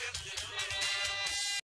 We'll be right back.